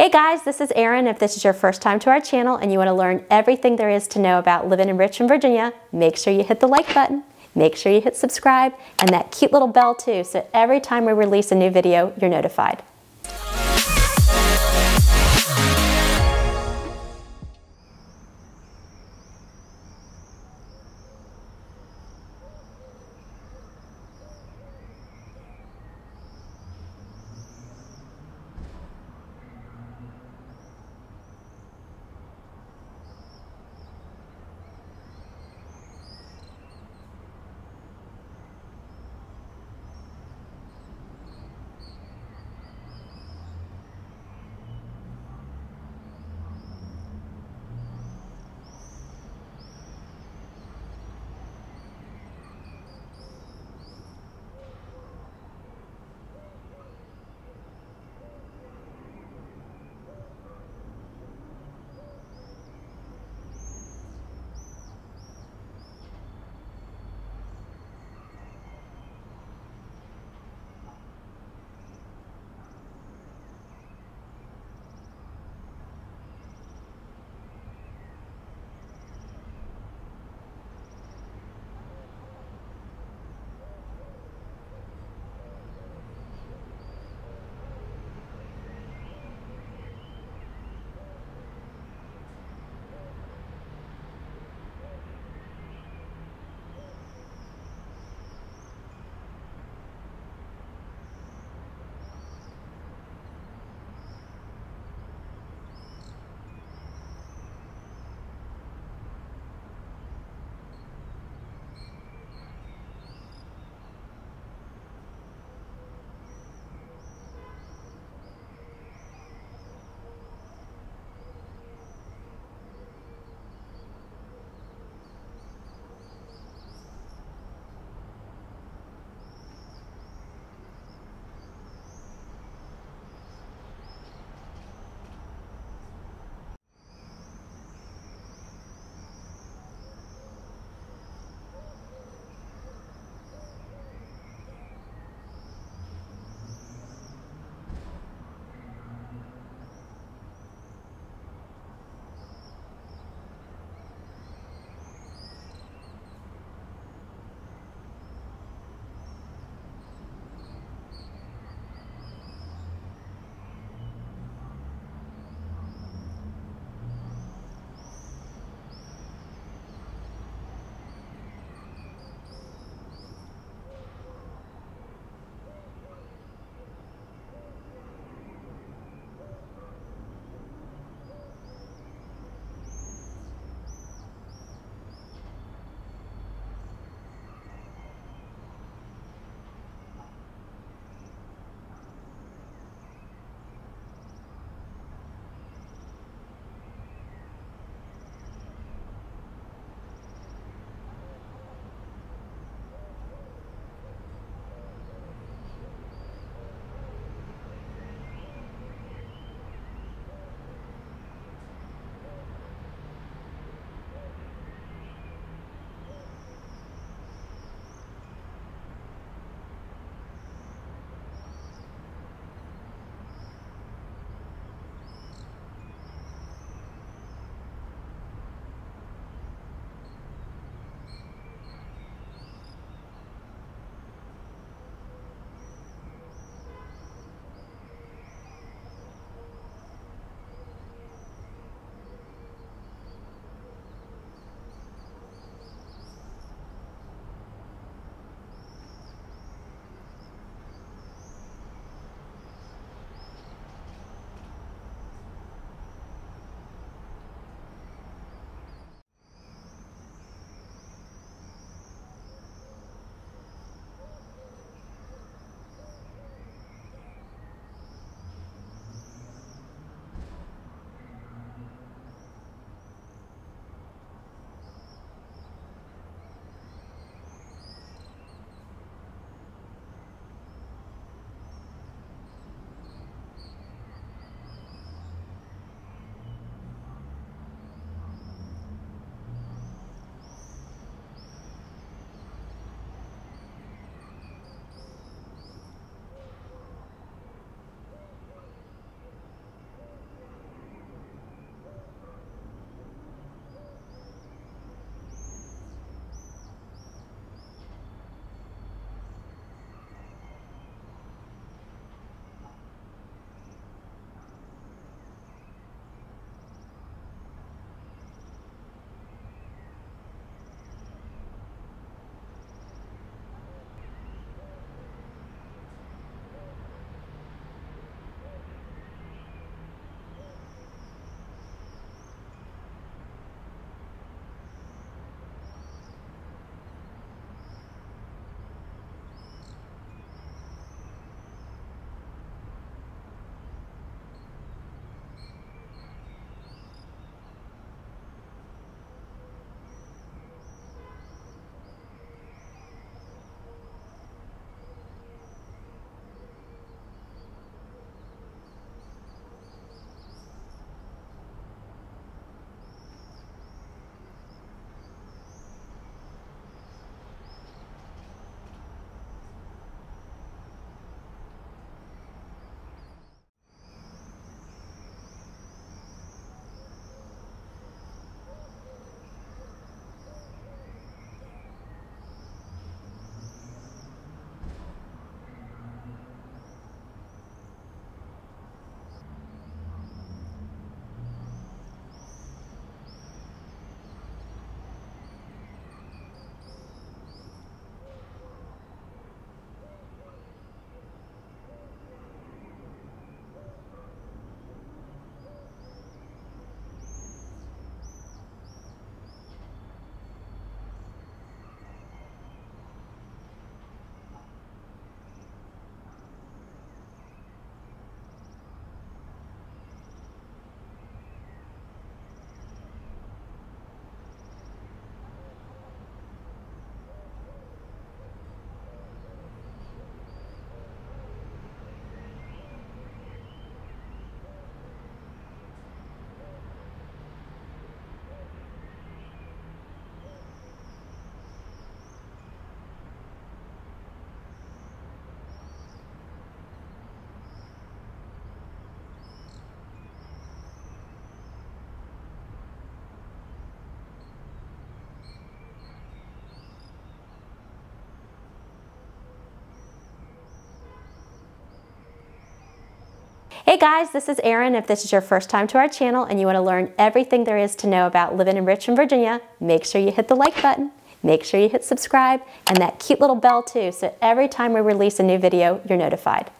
Hey guys, this is Erin. If this is your first time to our channel and you want to learn everything there is to know about living in Richmond, Virginia, make sure you hit the like button, make sure you hit subscribe, and that cute little bell too, so every time we release a new video, you're notified. Hey guys, this is Erin. If this is your first time to our channel and you want to learn everything there is to know about living in Richmond, Virginia, make sure you hit the like button, make sure you hit subscribe, and that cute little bell too, so every time we release a new video, you're notified.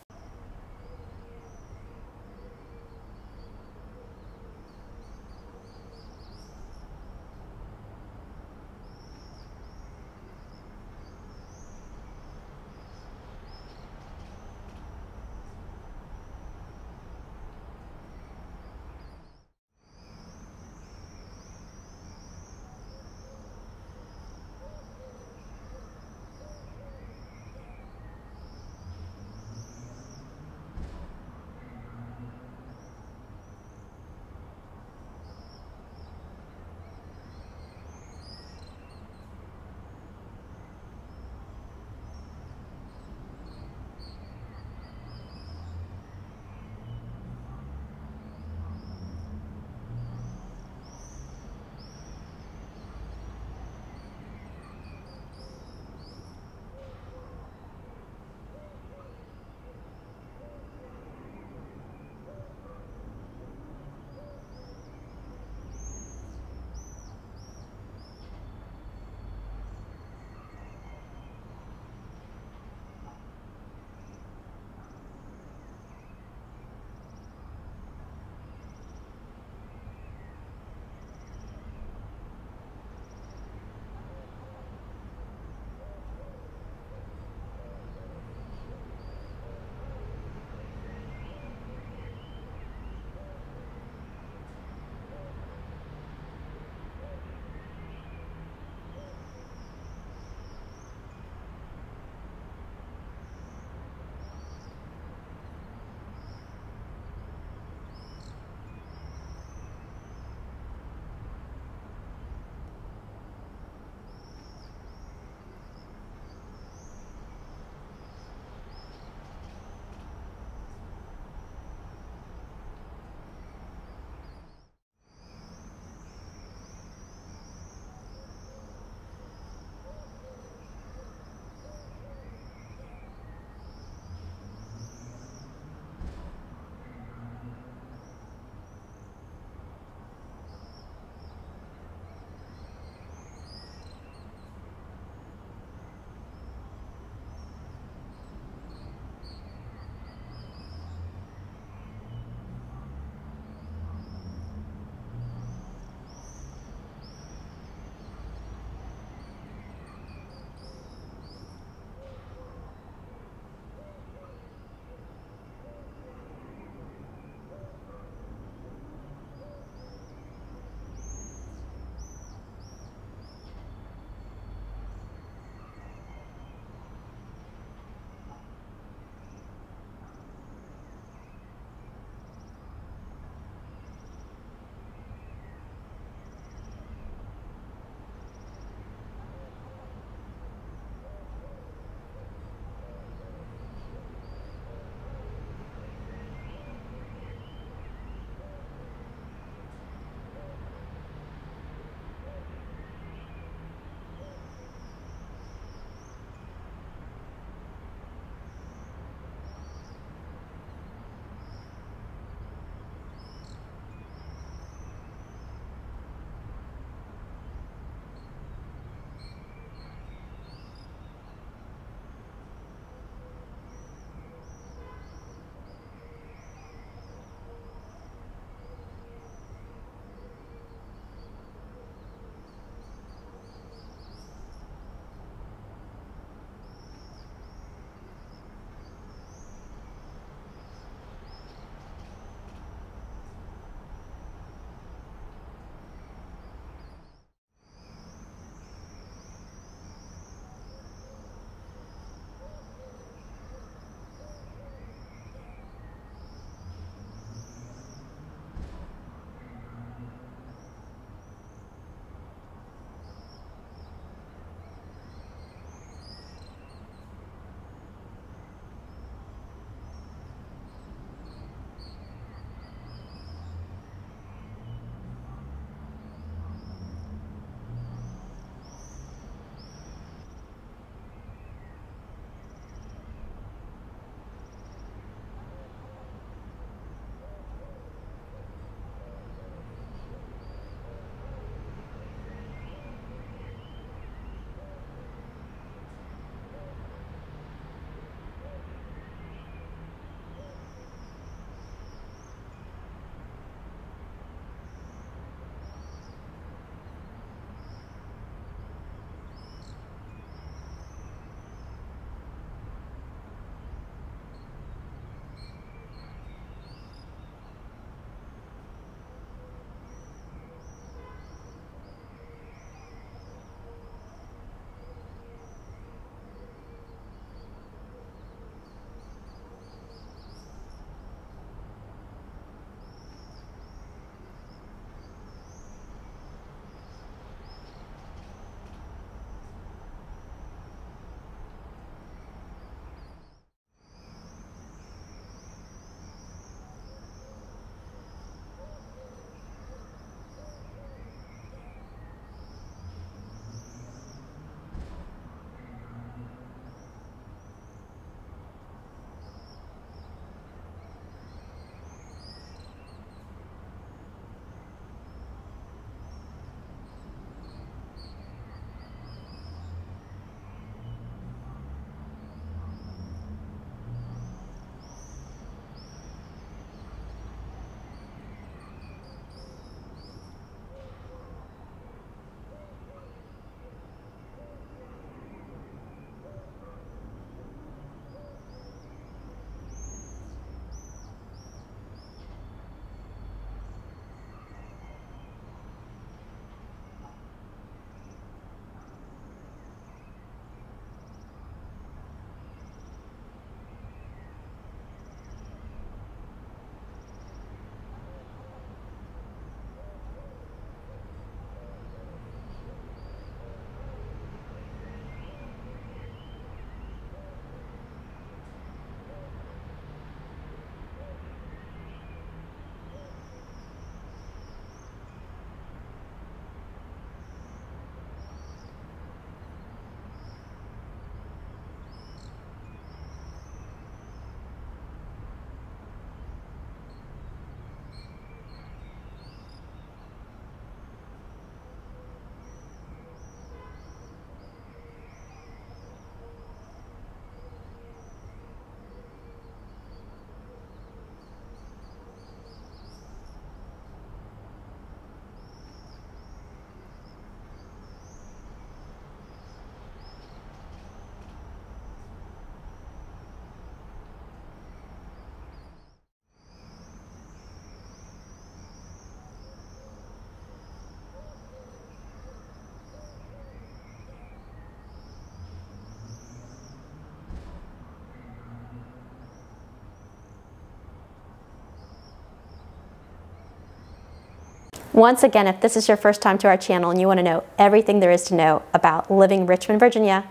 Once again, if this is your first time to our channel and you want to know everything there is to know about living in Richmond, Virginia,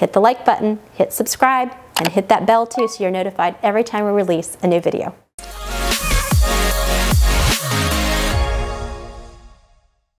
hit the like button, hit subscribe, and hit that bell too so you're notified every time we release a new video.